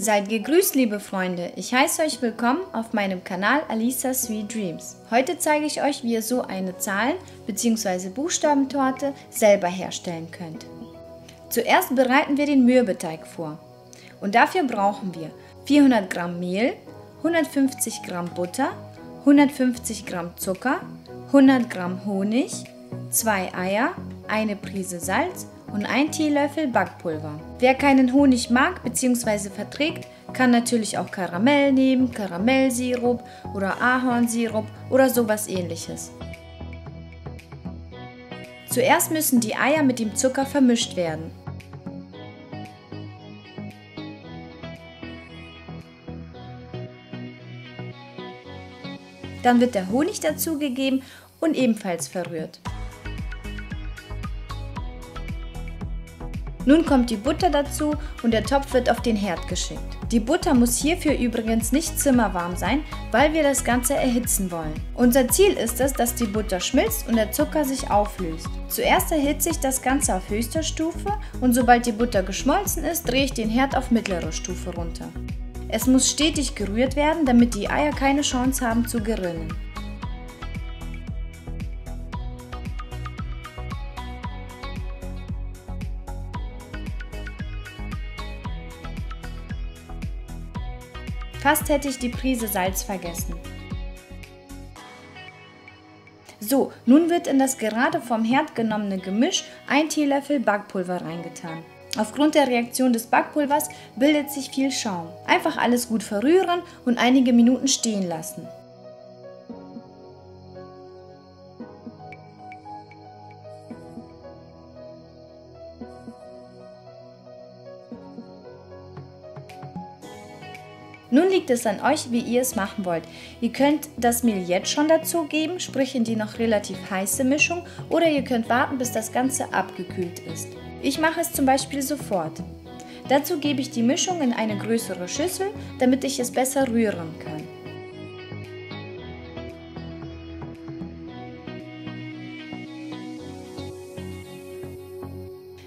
Seid gegrüßt, liebe Freunde! Ich heiße euch willkommen auf meinem Kanal Alisa's Sweet Dreams. Heute zeige ich euch, wie ihr so eine Zahlen- bzw. Buchstabentorte selber herstellen könnt. Zuerst bereiten wir den Mürbeteig vor. Und dafür brauchen wir 400 Gramm Mehl, 150 Gramm Butter, 150 Gramm Zucker, 100 Gramm Honig, 2 Eier, eine Prise Salz und 1 Teelöffel Backpulver. Wer keinen Honig mag bzw. verträgt, kann natürlich auch Karamell nehmen, Karamellsirup oder Ahornsirup oder sowas ähnliches. Zuerst müssen die Eier mit dem Zucker vermischt werden. Dann wird der Honig dazugegeben und ebenfalls verrührt. Nun kommt die Butter dazu und der Topf wird auf den Herd geschickt. Die Butter muss hierfür übrigens nicht zimmerwarm sein, weil wir das Ganze erhitzen wollen. Unser Ziel ist es, dass die Butter schmilzt und der Zucker sich auflöst. Zuerst erhitze ich das Ganze auf höchster Stufe und sobald die Butter geschmolzen ist, drehe ich den Herd auf mittlere Stufe runter. Es muss stetig gerührt werden, damit die Eier keine Chance haben zu gerinnen. Fast hätte ich die Prise Salz vergessen. So, nun wird in das gerade vom Herd genommene Gemisch 1 Teelöffel Backpulver reingetan. Aufgrund der Reaktion des Backpulvers bildet sich viel Schaum. Einfach alles gut verrühren und einige Minuten stehen lassen. Nun liegt es an euch, wie ihr es machen wollt. Ihr könnt das Mehl jetzt schon dazugeben, sprich in die noch relativ heiße Mischung, oder ihr könnt warten, bis das Ganze abgekühlt ist. Ich mache es zum Beispiel sofort. Dazu gebe ich die Mischung in eine größere Schüssel, damit ich es besser rühren kann.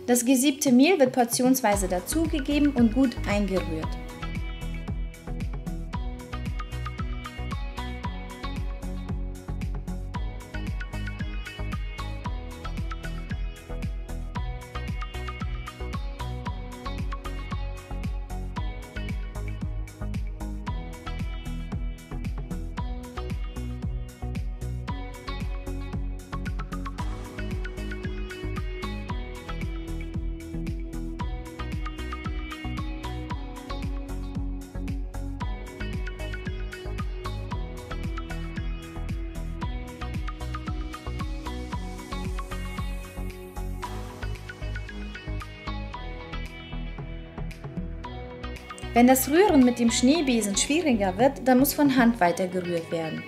Das gesiebte Mehl wird portionsweise dazugegeben und gut eingerührt. Wenn das Rühren mit dem Schneebesen schwieriger wird, dann muss von Hand weiter gerührt werden.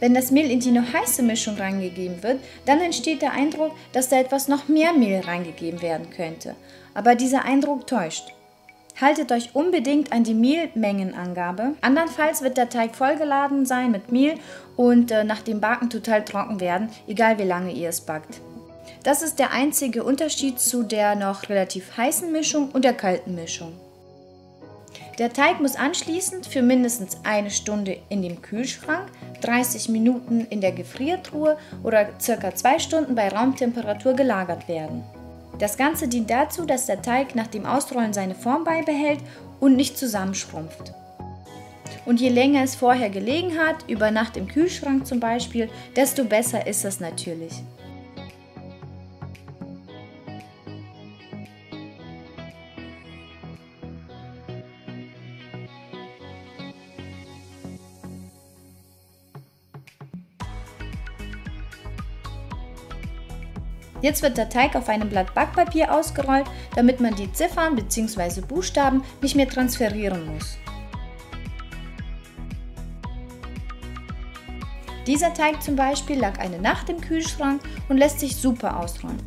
Wenn das Mehl in die noch heiße Mischung reingegeben wird, dann entsteht der Eindruck, dass da etwas noch mehr Mehl reingegeben werden könnte. Aber dieser Eindruck täuscht. Haltet euch unbedingt an die Mehlmengenangabe, andernfalls wird der Teig vollgeladen sein mit Mehl und nach dem Backen total trocken werden, egal wie lange ihr es backt. Das ist der einzige Unterschied zu der noch relativ heißen Mischung und der kalten Mischung. Der Teig muss anschließend für mindestens eine Stunde in dem Kühlschrank, 30 Minuten in der Gefriertruhe oder ca. 2 Stunden bei Raumtemperatur gelagert werden. Das Ganze dient dazu, dass der Teig nach dem Ausrollen seine Form beibehält und nicht zusammenschrumpft. Und je länger es vorher gelegen hat, über Nacht im Kühlschrank zum Beispiel, desto besser ist es natürlich. Jetzt wird der Teig auf einem Blatt Backpapier ausgerollt, damit man die Ziffern bzw. Buchstaben nicht mehr transferieren muss. Dieser Teig zum Beispiel lag eine Nacht im Kühlschrank und lässt sich super ausrollen.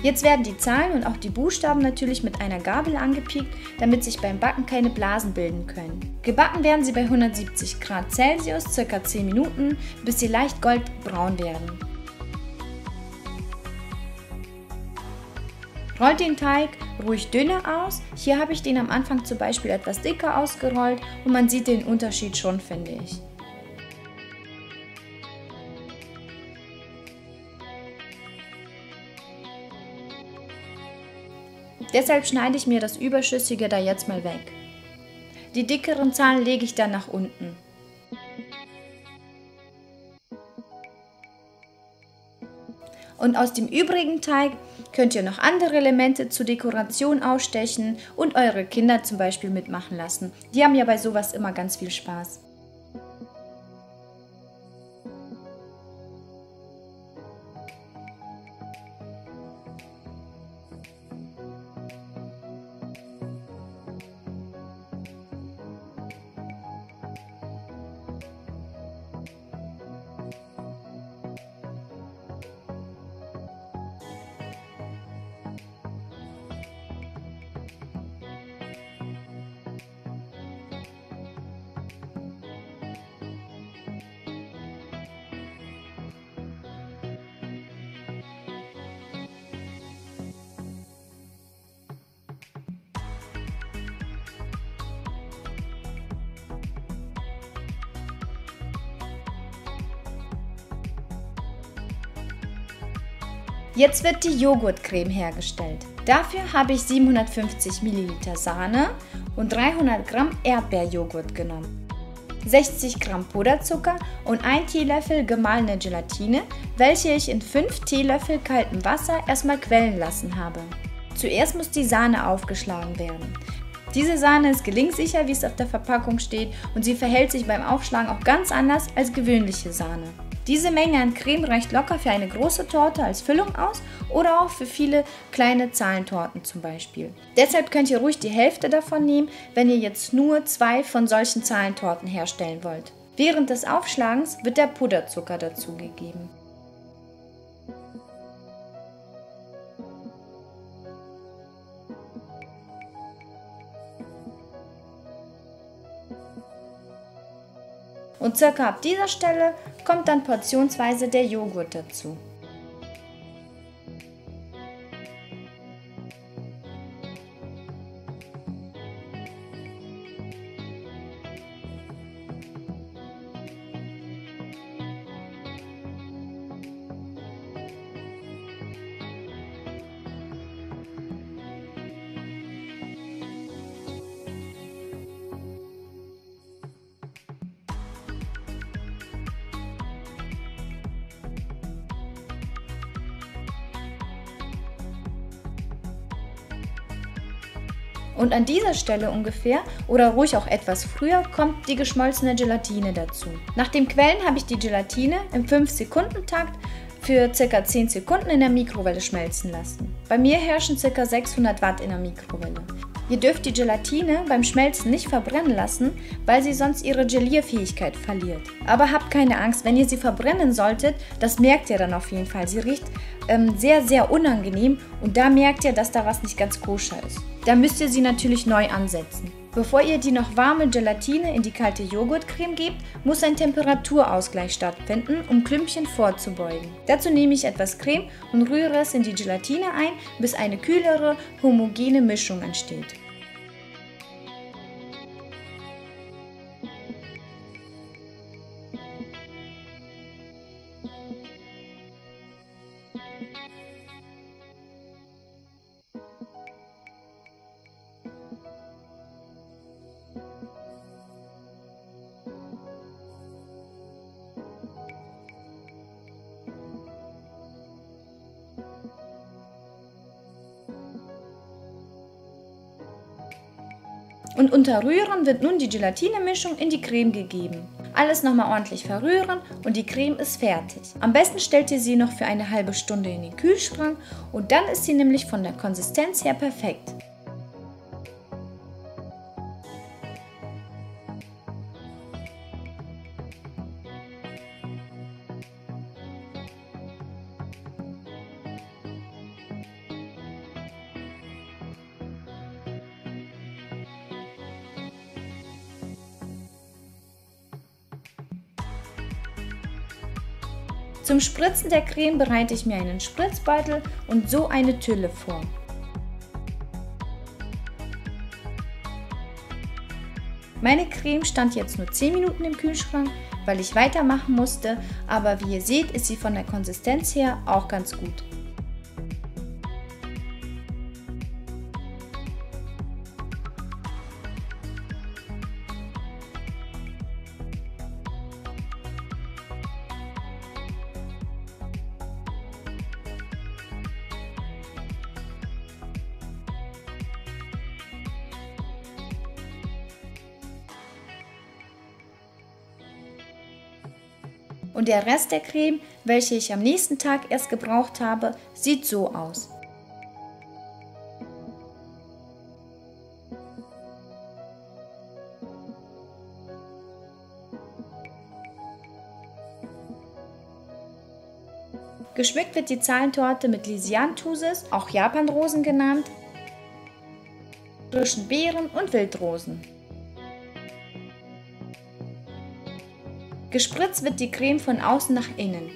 Jetzt werden die Zahlen und auch die Buchstaben natürlich mit einer Gabel angepiekt, damit sich beim Backen keine Blasen bilden können. Gebacken werden sie bei 170 Grad Celsius ca. 10 Minuten, bis sie leicht goldbraun werden. Rollt den Teig ruhig dünner aus, hier habe ich den am Anfang zum Beispiel etwas dicker ausgerollt und man sieht den Unterschied schon, finde ich. Deshalb schneide ich mir das Überschüssige da jetzt mal weg. Die dickeren Zahlen lege ich dann nach unten. Und aus dem übrigen Teig könnt ihr noch andere Elemente zur Dekoration ausstechen und eure Kinder zum Beispiel mitmachen lassen. Die haben ja bei sowas immer ganz viel Spaß. Jetzt wird die Joghurtcreme hergestellt. Dafür habe ich 750 ml Sahne und 300 g Erdbeerjoghurt genommen, 60 g Puderzucker und 1 Teelöffel gemahlene Gelatine, welche ich in 5 Teelöffel kaltem Wasser erstmal quellen lassen habe. Zuerst muss die Sahne aufgeschlagen werden. Diese Sahne ist gelingsicher, wie es auf der Verpackung steht, und sie verhält sich beim Aufschlagen auch ganz anders als gewöhnliche Sahne. Diese Menge an Creme reicht locker für eine große Torte als Füllung aus oder auch für viele kleine Zahlentorten zum Beispiel. Deshalb könnt ihr ruhig die Hälfte davon nehmen, wenn ihr jetzt nur 2 von solchen Zahlentorten herstellen wollt. Während des Aufschlagens wird der Puderzucker dazugegeben. Und circa ab dieser Stelle kommt dann portionsweise der Joghurt dazu. Und an dieser Stelle ungefähr, oder ruhig auch etwas früher, kommt die geschmolzene Gelatine dazu. Nach dem Quellen habe ich die Gelatine im 5-Sekunden-Takt für ca. 10 Sekunden in der Mikrowelle schmelzen lassen. Bei mir herrschen ca. 600 Watt in der Mikrowelle. Ihr dürft die Gelatine beim Schmelzen nicht verbrennen lassen, weil sie sonst ihre Gelierfähigkeit verliert. Aber habt keine Angst, wenn ihr sie verbrennen solltet, das merkt ihr dann auf jeden Fall. Sie riecht sehr, sehr unangenehm und da merkt ihr, dass da was nicht ganz koscher ist. Da müsst ihr sie natürlich neu ansetzen. Bevor ihr die noch warme Gelatine in die kalte Joghurtcreme gebt, muss ein Temperaturausgleich stattfinden, um Klümpchen vorzubeugen. Dazu nehme ich etwas Creme und rühre es in die Gelatine ein, bis eine kühlere, homogene Mischung entsteht. Und unter Rühren wird nun die Gelatinemischung in die Creme gegeben. Alles nochmal ordentlich verrühren und die Creme ist fertig. Am besten stellt ihr sie noch für eine halbe Stunde in den Kühlschrank und dann ist sie nämlich von der Konsistenz her perfekt. Zum Spritzen der Creme bereite ich mir einen Spritzbeutel und so eine Tülle vor. Meine Creme stand jetzt nur 10 Minuten im Kühlschrank, weil ich weitermachen musste, aber wie ihr seht, ist sie von der Konsistenz her auch ganz gut. Und der Rest der Creme, welche ich am nächsten Tag erst gebraucht habe, sieht so aus. Geschmückt wird die Zahlentorte mit Lisianthuses, auch Japanrosen genannt, frischen Beeren und Wildrosen. Gespritzt wird die Creme von außen nach innen.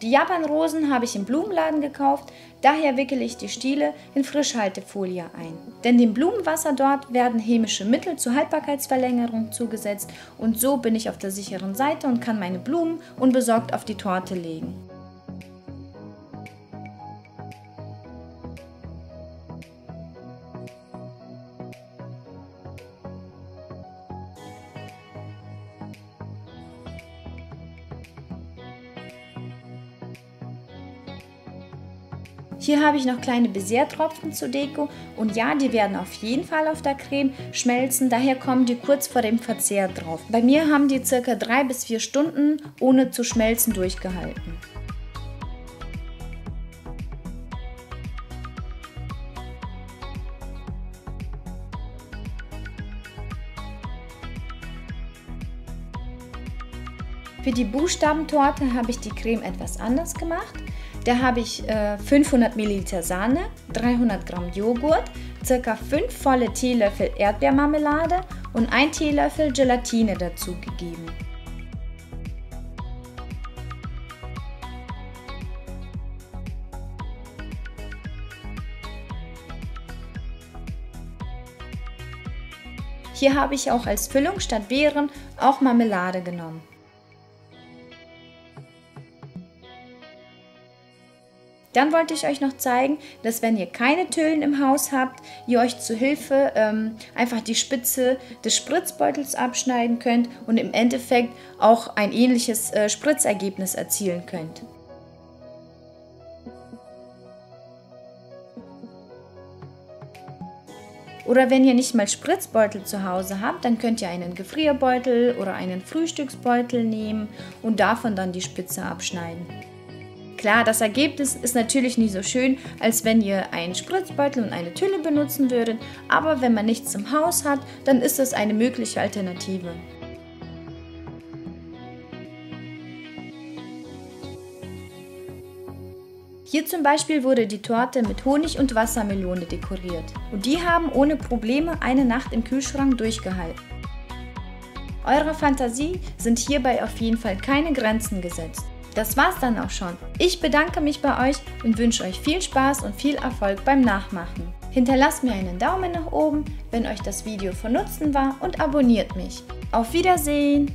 Die Japanrosen habe ich im Blumenladen gekauft, daher wickele ich die Stiele in Frischhaltefolie ein. Denn dem Blumenwasser dort werden chemische Mittel zur Haltbarkeitsverlängerung zugesetzt und so bin ich auf der sicheren Seite und kann meine Blumen unbesorgt auf die Torte legen. Hier habe ich noch kleine Baisertropfen zur Deko und ja, die werden auf jeden Fall auf der Creme schmelzen, daher kommen die kurz vor dem Verzehr drauf. Bei mir haben die ca. 3 bis 4 Stunden ohne zu schmelzen durchgehalten. Für die Buchstabentorte habe ich die Creme etwas anders gemacht. Da habe ich 500 ml Sahne, 300 g Joghurt, ca. 5 volle Teelöffel Erdbeermarmelade und 1 Teelöffel Gelatine dazugegeben. Hier habe ich auch als Füllung statt Beeren auch Marmelade genommen. Dann wollte ich euch noch zeigen, dass wenn ihr keine Tüllen im Haus habt, ihr euch zu Hilfe einfach die Spitze des Spritzbeutels abschneiden könnt und im Endeffekt auch ein ähnliches Spritzergebnis erzielen könnt. Oder wenn ihr nicht mal Spritzbeutel zu Hause habt, dann könnt ihr einen Gefrierbeutel oder einen Frühstücksbeutel nehmen und davon dann die Spitze abschneiden. Klar, das Ergebnis ist natürlich nicht so schön, als wenn ihr einen Spritzbeutel und eine Tülle benutzen würdet, aber wenn man nichts im Haus hat, dann ist das eine mögliche Alternative. Hier zum Beispiel wurde die Torte mit Honig und Wassermelone dekoriert und die haben ohne Probleme eine Nacht im Kühlschrank durchgehalten. Eurer Fantasie sind hierbei auf jeden Fall keine Grenzen gesetzt. Das war's dann auch schon. Ich bedanke mich bei euch und wünsche euch viel Spaß und viel Erfolg beim Nachmachen. Hinterlasst mir einen Daumen nach oben, wenn euch das Video von Nutzen war und abonniert mich. Auf Wiedersehen!